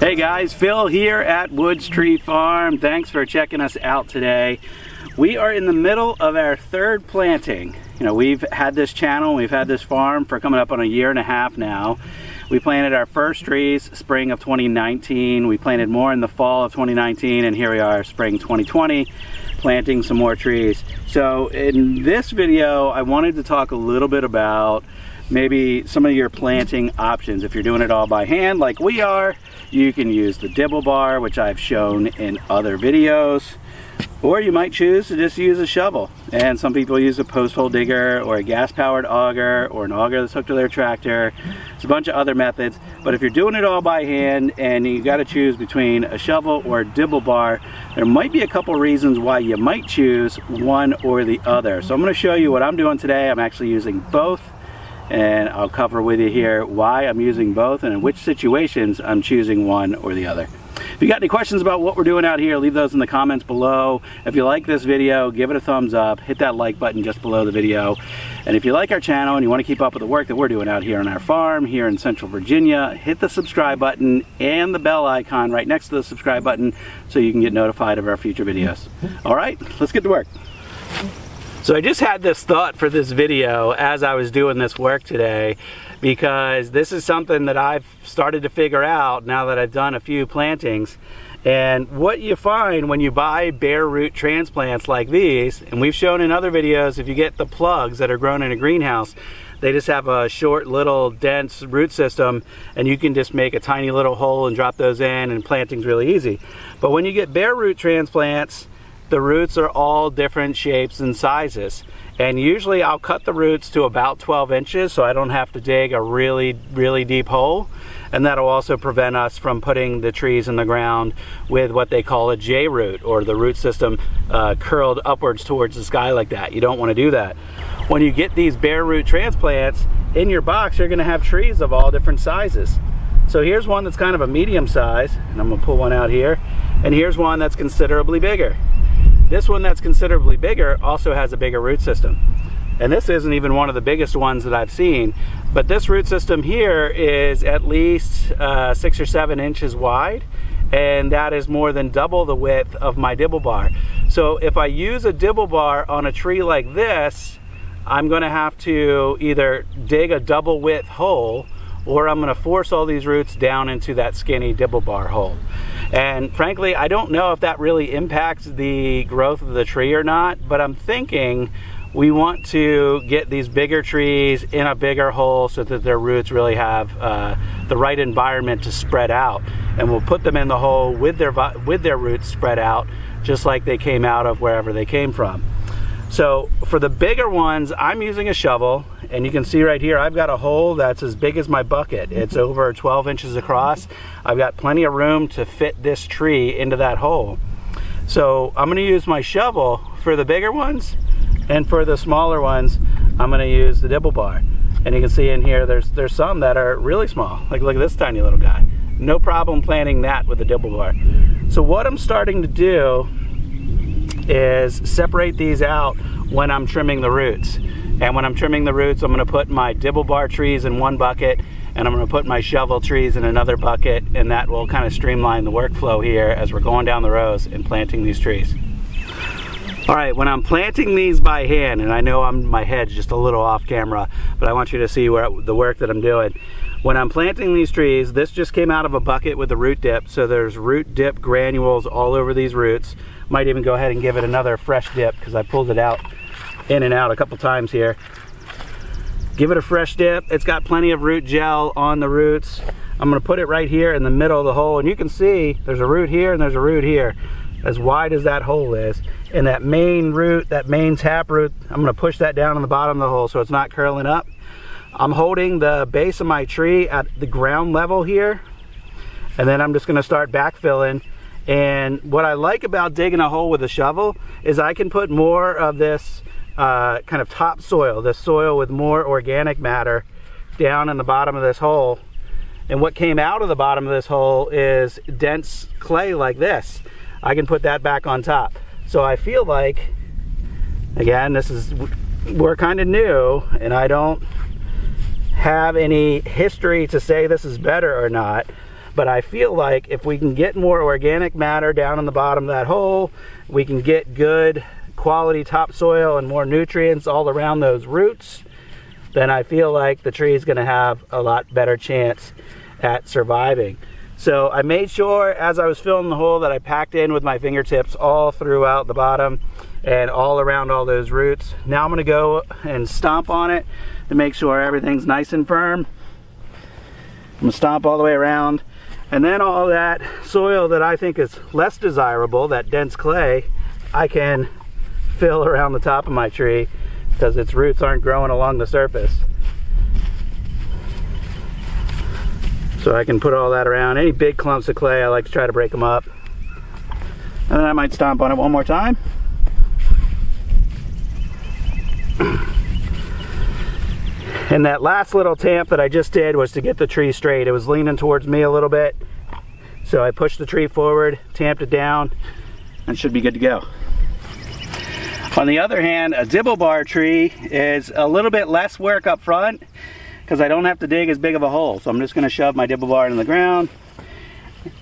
Hey guys, Phil here at Woods Tree Farm. Thanks for checking us out today. We are in the middle of our third planting. You know, we've had this channel, we've had this farm for coming up on a year and a half now. We planted our first trees spring of 2019. We planted more in the fall of 2019, and here we are spring 2020 planting some more trees. So in this video, I wanted to talk a little bit about maybe some of your planting options. If you're doing it all by hand like we are, you can use the dibble bar, which I've shown in other videos, or you might choose to just use a shovel. And some people use a post hole digger or a gas powered auger or an auger that's hooked to their tractor. It's a bunch of other methods, but if you're doing it all by hand and you got to choose between a shovel or a dibble bar, there might be a couple reasons why you might choose one or the other. So I'm going to show you what I'm doing today. I'm actually using both, and I'll cover with you here why I'm using both and in which situations I'm choosing one or the other. If you got any questions about what we're doing out here, leave those in the comments below. If you like this video, give it a thumbs up, hit that like button just below the video. And if you like our channel and you want to keep up with the work that we're doing out here on our farm here in Central Virginia, hit the subscribe button and the bell icon right next to the subscribe button so you can get notified of our future videos. All right, let's get to work. So I just had this thought for this video as I was doing this work today, because this is something that I've started to figure out now that I've done a few plantings. And what you find when you buy bare root transplants like these, and we've shown in other videos, if you get the plugs that are grown in a greenhouse, they just have a short little dense root system, and you can just make a tiny little hole and drop those in, and planting's really easy. But when you get bare root transplants, the roots are all different shapes and sizes, and usually I'll cut the roots to about 12 inches so I don't have to dig a really deep hole, and that'll also prevent us from putting the trees in the ground with what they call a J root, or the root system curled upwards towards the sky like that. You don't want to do that. When you get these bare root transplants in your box, you're going to have trees of all different sizes. So here's one that's kind of a medium size, and I'm going to pull one out here, and here's one that's considerably bigger. This one that's considerably bigger also has a bigger root system. And this isn't even one of the biggest ones that I've seen, but this root system here is at least 6 or 7 inches wide, and that is more than double the width of my dibble bar. So if I use a dibble bar on a tree like this, I'm gonna have to either dig a double width hole, or I'm gonna force all these roots down into that skinny dibble bar hole. And frankly, I don't know if that really impacts the growth of the tree or not, but I'm thinking we want to get these bigger trees in a bigger hole so that their roots really have the right environment to spread out. And we'll put them in the hole with their roots spread out, just like they came out of wherever they came from. So for the bigger ones, I'm using a shovel, and you can see right here, I've got a hole that's as big as my bucket. It's over 12 inches across. I've got plenty of room to fit this tree into that hole. So I'm gonna use my shovel for the bigger ones, and for the smaller ones, I'm gonna use the dibble bar. And you can see in here, there's some that are really small. Like look at this tiny little guy. No problem planting that with the dibble bar. So what I'm starting to do is separate these out when I'm trimming the roots. And when I'm trimming the roots, I'm gonna put my dibble bar trees in one bucket, and I'm gonna put my shovel trees in another bucket, and that will kind of streamline the workflow here as we're going down the rows and planting these trees. All right, when I'm planting these by hand, and I know my head's just a little off camera, but I want you to see the work that I'm doing. When I'm planting these trees, this just came out of a bucket with a root dip, so there's root dip granules all over these roots. Might even go ahead and give it another fresh dip, because I pulled it out in and out a couple times here. Give it a fresh dip. It's got plenty of root gel on the roots. I'm gonna put it right here in the middle of the hole, and you can see there's a root here and there's a root here, as wide as that hole is. And that main root, that main tap root, I'm gonna push that down on the bottom of the hole so it's not curling up. I'm holding the base of my tree at the ground level here, and then I'm just gonna start backfilling. And what I like about digging a hole with a shovel is I can put more of this kind of topsoil, this soil with more organic matter, down in the bottom of this hole. And what came out of the bottom of this hole is dense clay like this. I can put that back on top. So I feel like, again, we're kind of new, and I don't have any history to say this is better or not, But I feel like if we can get more organic matter down in the bottom of that hole, we can get good quality topsoil and more nutrients all around those roots, then I feel like the tree is going to have a lot better chance at surviving. So I made sure as I was filling the hole that I packed in with my fingertips all throughout the bottom and all around all those roots. Now I'm going to go and stomp on it to make sure everything's nice and firm. I'm going to stomp all the way around, and then all that soil that I think is less desirable, that dense clay, I can fill around the top of my tree because its roots aren't growing along the surface. So I can put all that around. Any big clumps of clay, I like to try to break them up. And then I might stomp on it one more time. And that last little tamp that I just did was to get the tree straight. It was leaning towards me a little bit. So I pushed the tree forward, tamped it down, and should be good to go. On the other hand, a dibble-bark tree is a little bit less work up front because I don't have to dig as big of a hole. So I'm just going to shove my dibble-bark in the ground.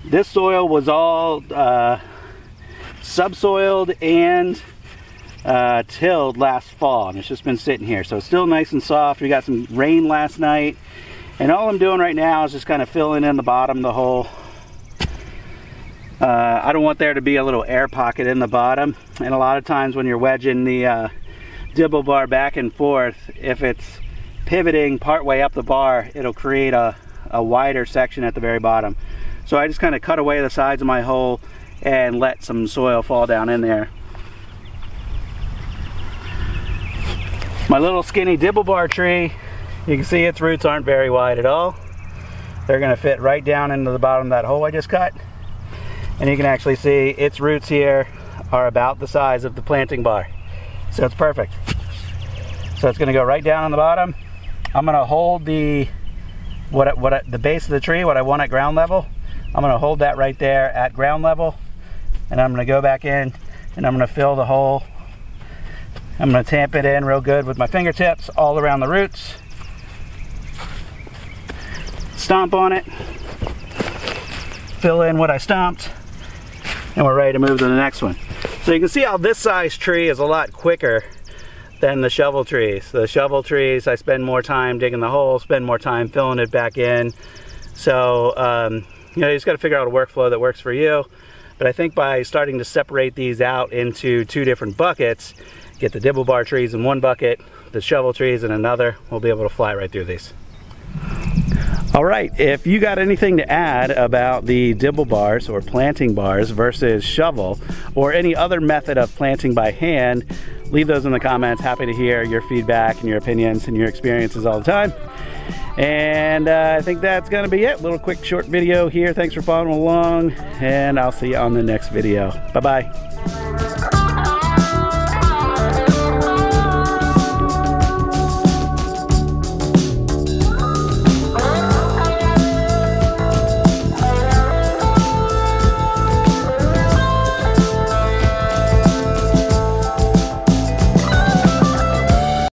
This soil was all subsoiled and tilled last fall, and it's just been sitting here, so it's still nice and soft. We got some rain last night, and all I'm doing right now is just kind of filling in the bottom of the hole. I don't want there to be a little air pocket in the bottom, and a lot of times when you're wedging the dibble bar back and forth, if it's pivoting partway up the bar, it'll create a wider section at the very bottom. So I just kind of cut away the sides of my hole and let some soil fall down in there. My little skinny dibble-bark tree, you can see its roots aren't very wide at all. They're going to fit right down into the bottom of that hole I just cut. And you can actually see its roots here are about the size of the planting bar. So it's perfect. So it's going to go right down on the bottom. I'm going to hold the base of the tree, what I want at ground level. I'm going to hold that right there at ground level. And I'm going to go back in and I'm going to fill the hole. I'm going to tamp it in real good with my fingertips all around the roots. Stomp on it. Fill in what I stomped. And we're ready to move to the next one. So you can see how this size tree is a lot quicker than the shovel trees. The shovel trees, I spend more time digging the hole, spend more time filling it back in. So, you know, you just got to figure out a workflow that works for you. But I think by starting to separate these out into two different buckets, get the dibble-bark trees in one bucket, the shovel trees in another, we'll be able to fly right through these. All right, if you got anything to add about the dibble bars or planting bars versus shovel or any other method of planting by hand, leave those in the comments. Happy to hear your feedback and your opinions and your experiences all the time. And I think that's gonna be it. Little quick short video here. Thanks for following along, and I'll see you on the next video. Bye-bye.